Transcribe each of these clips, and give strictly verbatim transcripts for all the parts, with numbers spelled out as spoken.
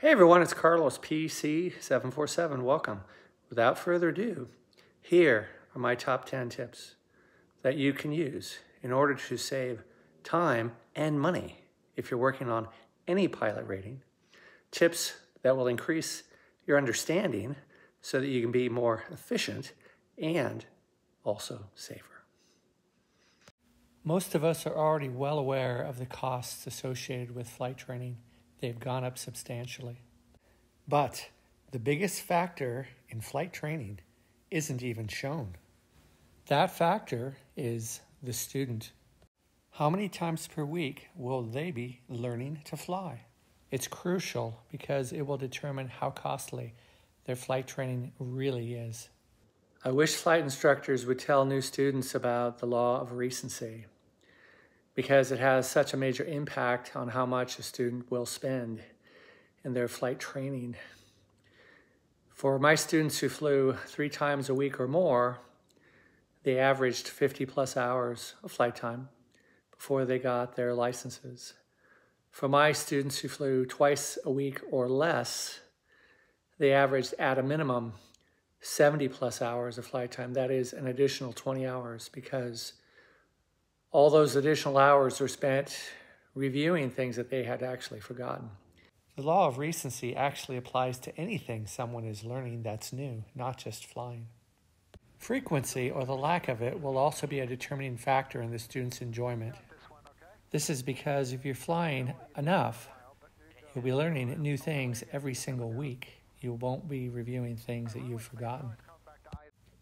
Hey everyone, it's Carlos, P C seven forty-seven, welcome. Without further ado, here are my top ten tips that you can use in order to save time and money if you're working on any pilot rating. Tips that will increase your understanding so that you can be more efficient and also safer. Most of us are already well aware of the costs associated with flight training. They've gone up substantially. But the biggest factor in flight training isn't even shown. That factor is the student. How many times per week will they be learning to fly? It's crucial because it will determine how costly their flight training really is. I wish flight instructors would tell new students about the law of recency, because it has such a major impact on how much a student will spend in their flight training. For my students who flew three times a week or more, they averaged fifty plus hours of flight time before they got their licenses. For my students who flew twice a week or less, they averaged at a minimum seventy plus hours of flight time. That is an additional twenty hours, because all those additional hours were spent reviewing things that they had actually forgotten. The law of recency actually applies to anything someone is learning that's new, not just flying. Frequency, or the lack of it, will also be a determining factor in the student's enjoyment. This is because if you're flying enough, you'll be learning new things every single week. You won't be reviewing things that you've forgotten.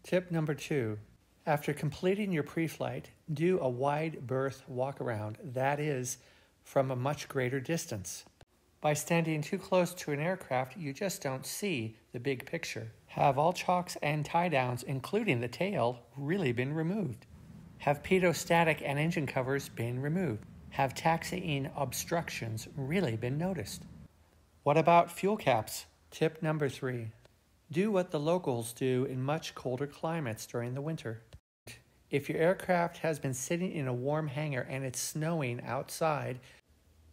Tip number two. After completing your pre-flight, do a wide berth walk-around, that is, from a much greater distance. By standing too close to an aircraft, you just don't see the big picture. Have all chocks and tie-downs, including the tail, really been removed? Have pitot-static and engine covers been removed? Have taxiing obstructions really been noticed? What about fuel caps? Tip number three. Do what the locals do in much colder climates during the winter. If your aircraft has been sitting in a warm hangar and it's snowing outside,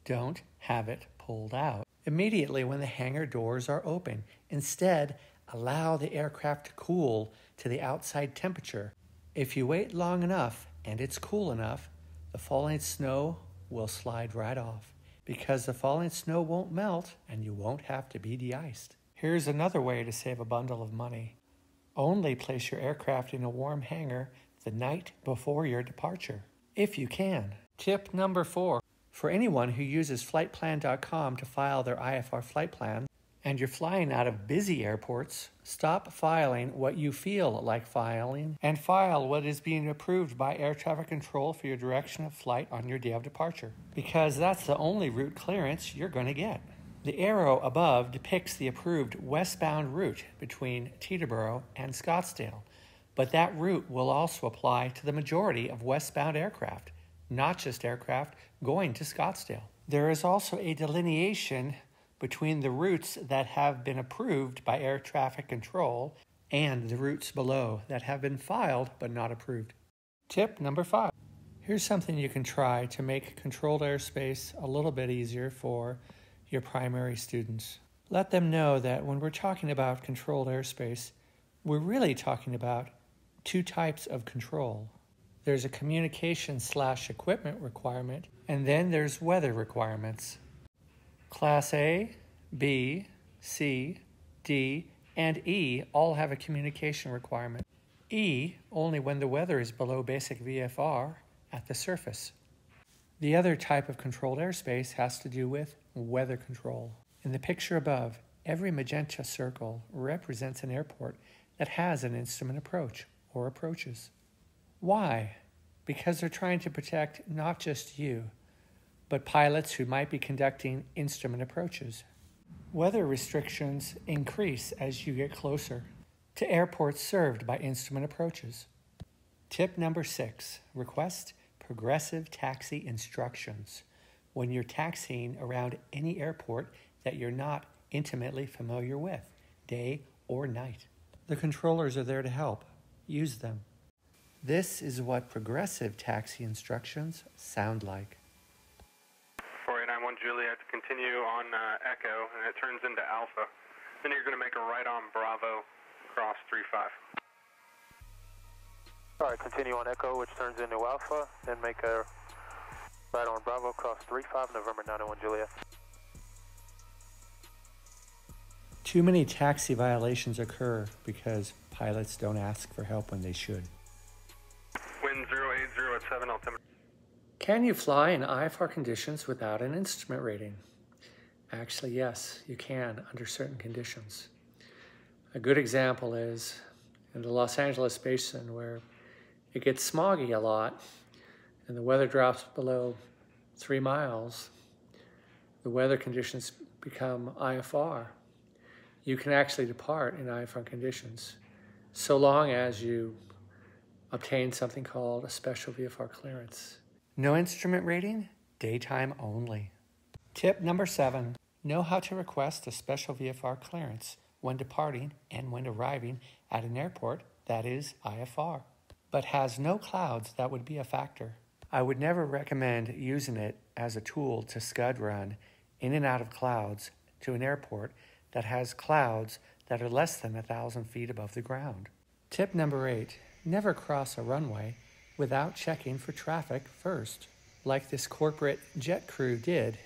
don't have it pulled out immediately when the hangar doors are open. Instead, allow the aircraft to cool to the outside temperature. If you wait long enough and it's cool enough, the falling snow will slide right off, because the falling snow won't melt and you won't have to be de-iced. Here's another way to save a bundle of money. Only place your aircraft in a warm hangar the night before your departure, if you can. Tip number four. For anyone who uses flight plan dot com to file their I F R flight plan, and you're flying out of busy airports, stop filing what you feel like filing and file what is being approved by air traffic control for your direction of flight on your day of departure, because that's the only route clearance you're going to get. The arrow above depicts the approved westbound route between Teterboro and Scottsdale, but that route will also apply to the majority of westbound aircraft, not just aircraft going to Scottsdale. There is also a delineation between the routes that have been approved by air traffic control and the routes below that have been filed but not approved. Tip number five. Here's something you can try to make controlled airspace a little bit easier for your primary students. Let them know that when we're talking about controlled airspace, we're really talking about two types of control. There's a communication slash equipment requirement, and then there's weather requirements. Class A, B, C, D, and E all have a communication requirement. E only when the weather is below basic V F R at the surface. The other type of controlled airspace has to do with weather control. In the picture above, every magenta circle represents an airport that has an instrument approach or approaches. Why? Because they're trying to protect not just you, but pilots who might be conducting instrument approaches. Weather restrictions increase as you get closer to airports served by instrument approaches. Tip number six, request progressive taxi instructions when you're taxiing around any airport that you're not intimately familiar with, day or night. The controllers are there to help. Use them. This is what progressive taxi instructions sound like. four eight nine one J, Juliet to continue on uh, Echo, and it turns into Alpha. Then you're going to make a right on Bravo, cross three five. All right, continue on Echo, which turns into Alpha, then make a right on Bravo, cross three five, November nine oh one Juliet. Too many taxi violations occur because pilots don't ask for help when they should. Wind zero eight zero at seven altimeter. Can you fly in I F R conditions without an instrument rating? Actually, yes, you can under certain conditions. A good example is in the Los Angeles basin where it gets smoggy a lot and the weather drops below three miles, the weather conditions become I F R. You can actually depart in I F R conditions so long as you obtain something called a Special V F R clearance. No instrument rating, daytime only. Tip number seven, know how to request a Special V F R clearance when departing and when arriving at an airport that is I F R, but has no clouds that would be a factor. I would never recommend using it as a tool to scud run in and out of clouds to an airport that has clouds that are less than one thousand feet above the ground. Tip number eight, never cross a runway without checking for traffic first, like this corporate jet crew did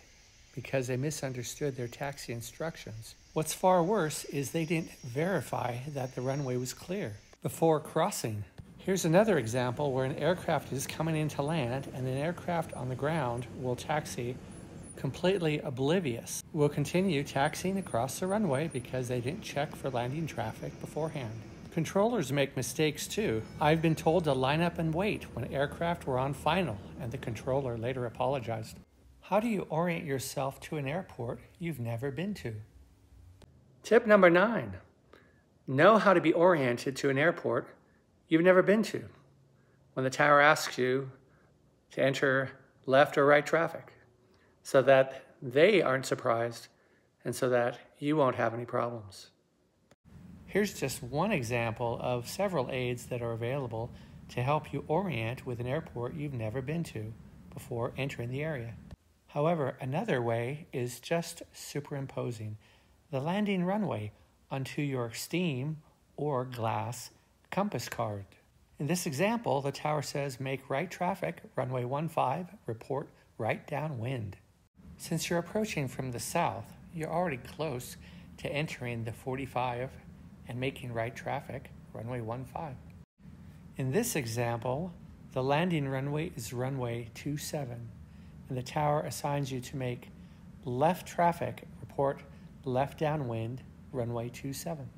because they misunderstood their taxi instructions. What's far worse is they didn't verify that the runway was clear before crossing. Here's another example where an aircraft is coming in to land and an aircraft on the ground will taxi completely oblivious, will continue taxiing across the runway because they didn't check for landing traffic beforehand. Controllers make mistakes too. I've been told to line up and wait when aircraft were on final and the controller later apologized. How do you orient yourself to an airport you've never been to? Tip number nine, know how to be oriented to an airport you've never been to when the tower asks you to enter left or right traffic, so that they aren't surprised and so that you won't have any problems. Here's just one example of several aids that are available to help you orient with an airport you've never been to before entering the area. However, another way is just superimposing the landing runway onto your steam or glass compass card. In this example, the tower says make right traffic, runway one five, report right downwind. Since you're approaching from the south, you're already close to entering the forty-five and making right traffic, runway one five. In this example, the landing runway is runway two seven, and the tower assigns you to make left traffic, report left downwind, runway two seven.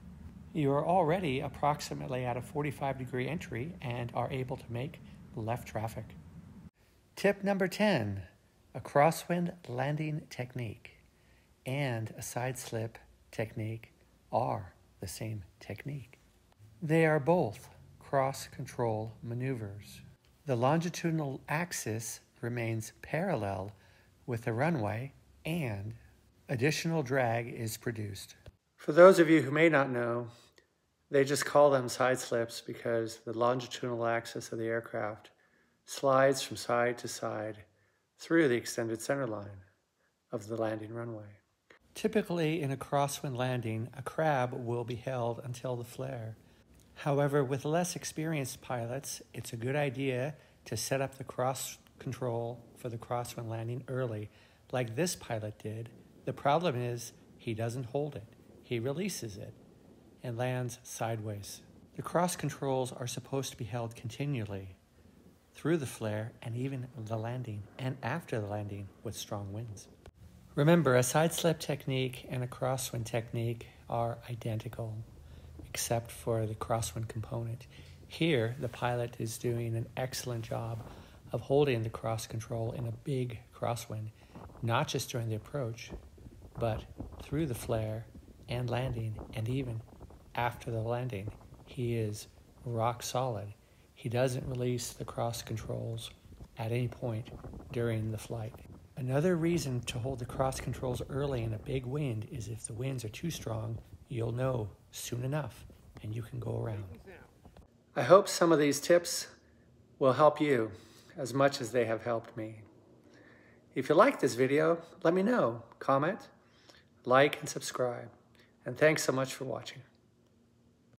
You are already approximately at a forty-five degree entry and are able to make left traffic. Tip number ten. A crosswind landing technique and a side slip technique are the same technique. They are both cross-control maneuvers. The longitudinal axis remains parallel with the runway and additional drag is produced. For those of you who may not know, they just call them side slips because the longitudinal axis of the aircraft slides from side to side through the extended centerline of the landing runway. Typically, in a crosswind landing, a crab will be held until the flare. However, with less experienced pilots, it's a good idea to set up the cross control for the crosswind landing early, like this pilot did. The problem is he doesn't hold it. He releases it and lands sideways. The cross controls are supposed to be held continually through the flare and even the landing and after the landing with strong winds. Remember, a side slip technique and a crosswind technique are identical except for the crosswind component. Here, the pilot is doing an excellent job of holding the cross control in a big crosswind, not just during the approach, but through the flare and landing and even after the landing. He is rock solid. He doesn't release the cross controls at any point during the flight. Another reason to hold the cross controls early in a big wind is if the winds are too strong, you'll know soon enough and you can go around. I hope some of these tips will help you as much as they have helped me. If you like this video, let me know. Comment, like, and subscribe. And thanks so much for watching.